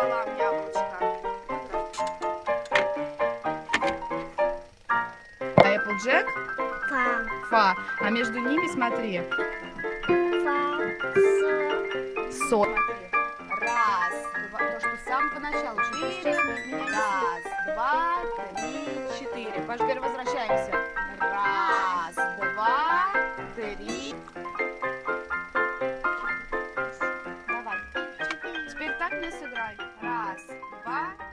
пополам яблочко. А Applejack? Фа. Фа. А между ними смотри. Фа. Со. Раз, два. То, что с самого начала. Раз, два, три, четыре. Паш, теперь возвращаемся. Раз, два, три. Давай. Теперь так не сыграй. Раз, два,